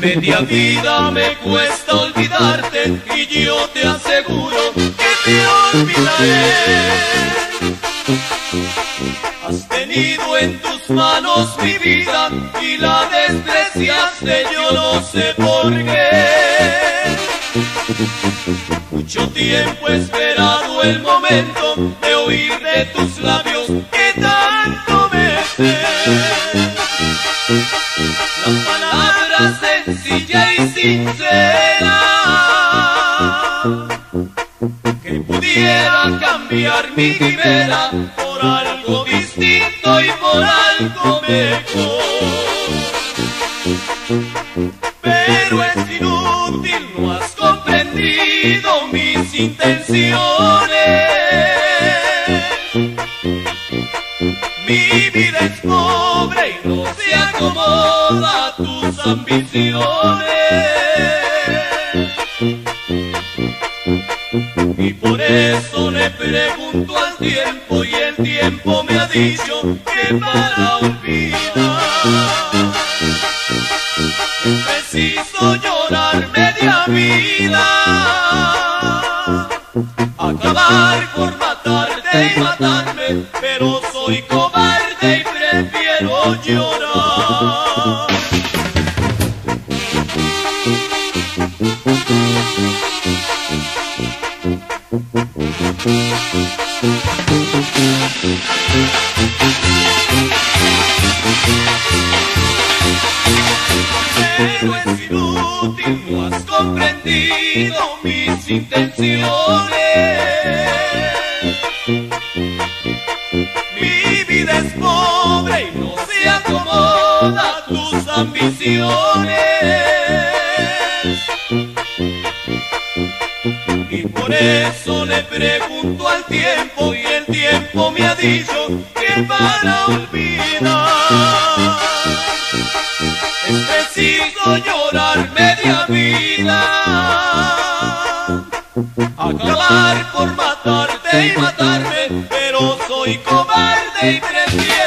Media vida me cuesta olvidarte, y yo te aseguro que te olvidaré. Has tenido en tus manos mi vida y la despreciaste, yo no sé por qué. Mucho tiempo he esperado el momento de oír de tus labios que tanto metes. La palabra sencilla y sincera que pudiera cambiar mi ribera por algo distinto y por algo mejor. Pero es inútil, no has comprendido mis intenciones. Mi vida es pobre y no se acomoda a tus ambiciones. Y por eso le pregunto al tiempo, y el tiempo me ha dicho que para olvidar preciso llorar media vida, acabar por matarte y matarme, pero soy cobarde y prefiero llorar. Pero es inútil, no has comprendido mis intenciones. Mi vida es pobre y no se acomoda a tus ambiciones. Y por eso le pregunto al tiempo, y el tiempo me ha dicho que para olvidar es preciso llorar media vida, acabar por matarte y matarme, pero soy cobarde y prefiero